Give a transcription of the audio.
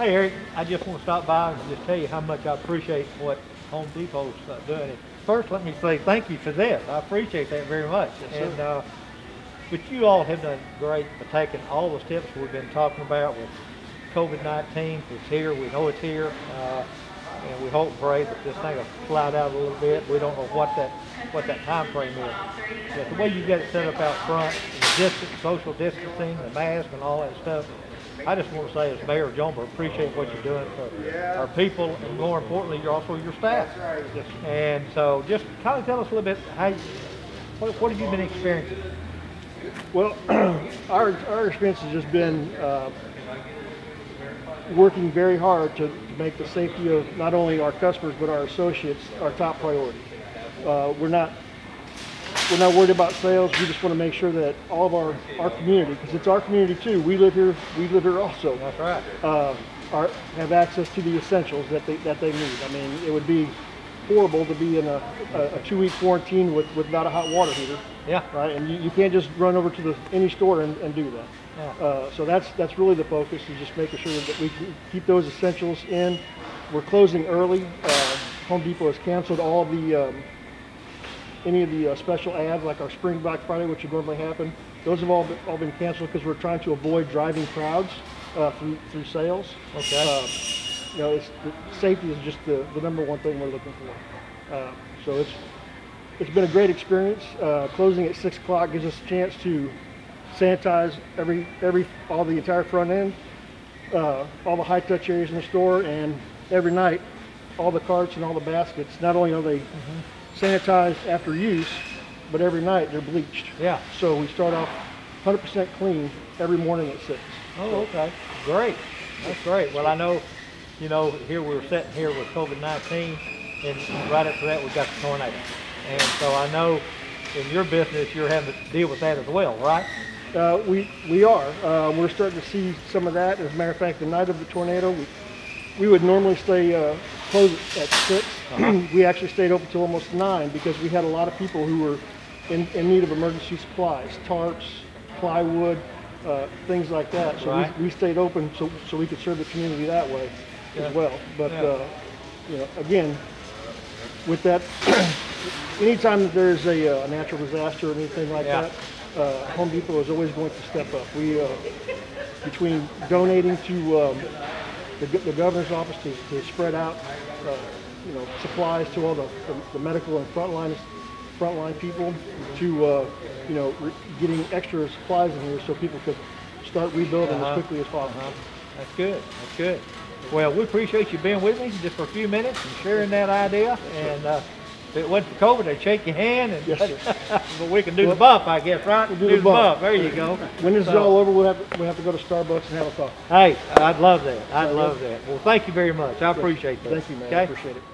Hey, Eric, I just want to stop by and just tell you how much I appreciate what Home Depot's doing. First, let me say thank you for this. I appreciate that very much. Yes, and, but you all have done great for taking all the steps we've been talking about with COVID-19. It's here. We know it's here. And we hope and pray that this thing will slide out a little bit. We don't know what that time frame is. But the way you get it set up out front, social distancing, the mask and all that stuff, I just want to say, as Mayor Johnberg, appreciate what you're doing for our people, and more importantly, you're also your staff. And so, just kind of tell us a little bit how, what have you been experiencing? Well, our experience has just been working very hard to make the safety of not only our customers but our associates our top priority. We're not worried about sales. We just want to make sure that all of our community, because it's our community too. We live here also. That's right. Have access to the essentials that they need. I mean, it would be horrible to be in a 2-week quarantine without a hot water heater. Yeah. Right. And you can't just run over to any store and do that. Yeah. So that's really the focus, is just making sure that we can keep those essentials in. We're closing early. Home Depot has canceled all the. Any of the special ads, like our Spring Black Friday, which would normally happen, those have all been canceled because we're trying to avoid driving crowds through sales. Okay. Safety is just the number one thing we're looking for. So it's been a great experience. Closing at 6 o'clock gives us a chance to sanitize all the entire front end, all the high touch areas in the store, and every night, all the carts and all the baskets. Not only are they sanitized after use, but every night they're bleached. Yeah. So we start off 100% clean every morning at 6. Oh, okay. Great. That's great. Well, I know, here we were sitting here with COVID-19, and right after that we got the tornado. And so I know in your business you're having to deal with that as well, right? We are. We're starting to see some of that. As a matter of fact, the night of the tornado, we would normally stay closed at 6. We actually stayed open till almost 9 because we had a lot of people who were in need of emergency supplies, tarps, plywood, things like that. So right. we stayed open so we could serve the community that way as well. But again, with that, anytime that there's a natural disaster or anything like that, Home Depot is always going to step up. We between donating to the governor's office to spread out, supplies to all the medical and frontline people, to getting extra supplies in here so people could start rebuilding as quickly as possible. That's good. That's good. Well, we appreciate you being with me just for a few minutes and sharing that idea. And if it wasn't for COVID, they'd shake your hand. And but we can do the bump, I guess, right? We'll do the bump. There you go. When this is all over, we'll have to go to Starbucks and have a coffee. Hey, I'd love that. I'd love that. Well, thank you very much. I appreciate that. Thank you, man. Okay? I appreciate it.